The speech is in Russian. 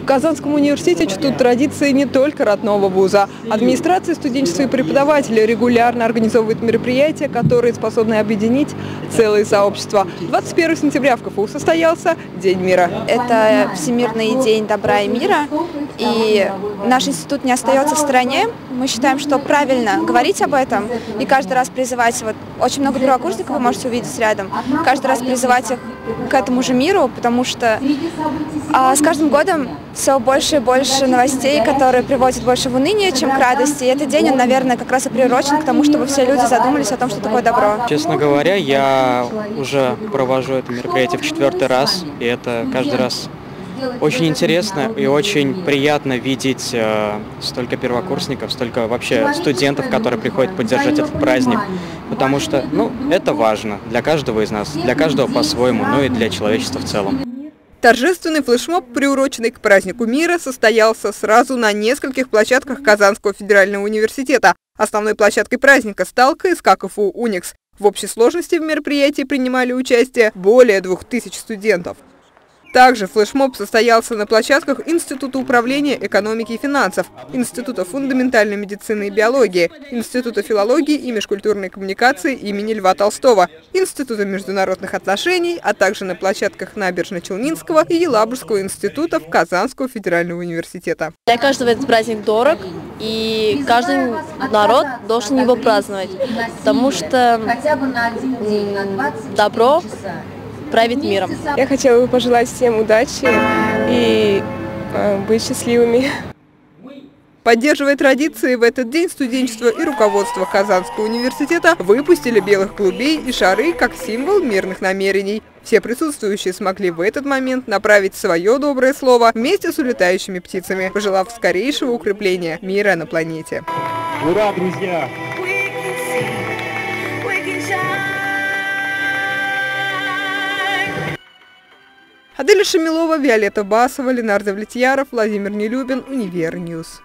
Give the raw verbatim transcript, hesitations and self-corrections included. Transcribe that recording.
В Казанском университете чтут традиции не только родного вуза. Администрация, студенчества и преподаватели регулярно организовывают мероприятия, которые способны объединить целые сообщества. двадцать первого сентября в КФУ состоялся День мира. Это Всемирный день добра и мира, и наш институт не остается в стороне. Мы считаем, что правильно говорить об этом и каждый раз призывать, вот очень много первокурсников вы можете увидеть рядом, каждый раз призывать их к этому же миру, потому что а, с каждым годом все больше и больше новостей, которые приводят больше в уныние, чем к радости. И этот день, он, наверное, как раз и приурочен к тому, чтобы все люди задумались о том, что такое добро. Честно говоря, я уже провожу это мероприятие в четвертый раз, и это каждый раз очень интересно и очень приятно видеть э, столько первокурсников, столько вообще студентов, которые приходят поддержать этот праздник, потому что, ну, это важно для каждого из нас, для каждого по-своему, ну и для человечества в целом. Торжественный флешмоб, приуроченный к празднику мира, состоялся сразу на нескольких площадках Казанского федерального университета. Основной площадкой праздника стал КСК КФУ «Уникс». В общей сложности в мероприятии принимали участие более двух тысяч студентов. Также флешмоб состоялся на площадках Института управления экономики и финансов, Института фундаментальной медицины и биологии, Института филологии и межкультурной коммуникации имени Льва Толстого, Института международных отношений, а также на площадках Набережно-Челнинского и Елабужского институтов Казанского федерального университета. Для каждого этот праздник дорог, и каждый народ должен его праздновать, потому что добро правит миром. Я хотела бы пожелать всем удачи и э, быть счастливыми. Поддерживая традиции, в этот день студенчество и руководство Казанского университета выпустили белых голубей и шары как символ мирных намерений. Все присутствующие смогли в этот момент направить свое доброе слово вместе с улетающими птицами, пожелав скорейшего укрепления мира на планете. Ура, друзья! Аделя Шамилова, Виолетта Басова, Ленар Завлитьяров, Владимир Нелюбин, Универньюз.